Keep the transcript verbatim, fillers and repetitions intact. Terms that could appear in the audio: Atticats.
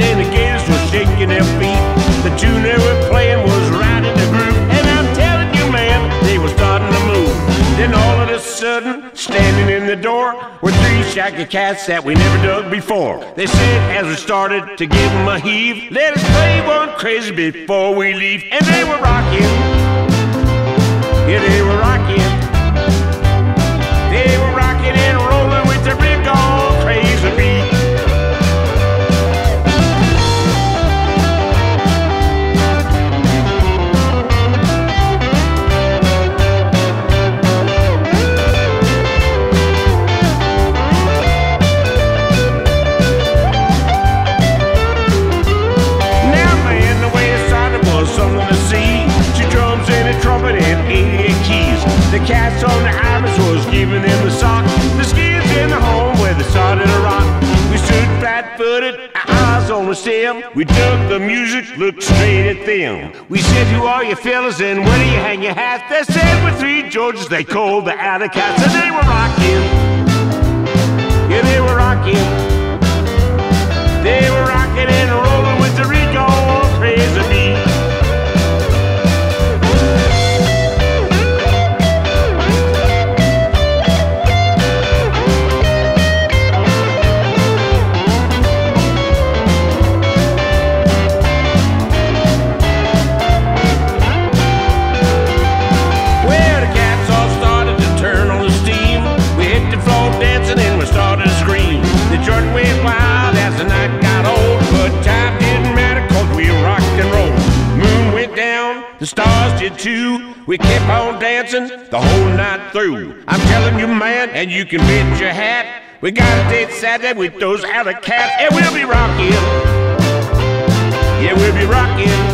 alligators were shaking their feet. The tune they were playing was right in the groove, and I'm telling you, man, they were starting to move. Then all of a sudden, standing in the door were three shaggy cats that we never dug before. They said as we started to give them a heave, let us play one crazy before we leave. And they were rocking, yeah, they were rocking, they were rocking and rolling with their big old crazy beat. Something to see, two drums and a trumpet and eighty-eight keys. The cats on the islands was giving them a sock, the skins in the home where they started to rock. We stood flat-footed, our eyes on the stem. We dug the music, looked straight at them. We said, who are you fellas and where do you hang your hat? They said we're three Georges, they called the Atticats. And they were rocking, yeah, they were rocking, they were rocking and rolling with the rig all crazy beat. The stars did too, we kept on dancing the whole night through. I'm telling you, man, and you can bet your hat, we got a date Saturday with those Atticats, and we'll be rocking, yeah, we'll be rocking.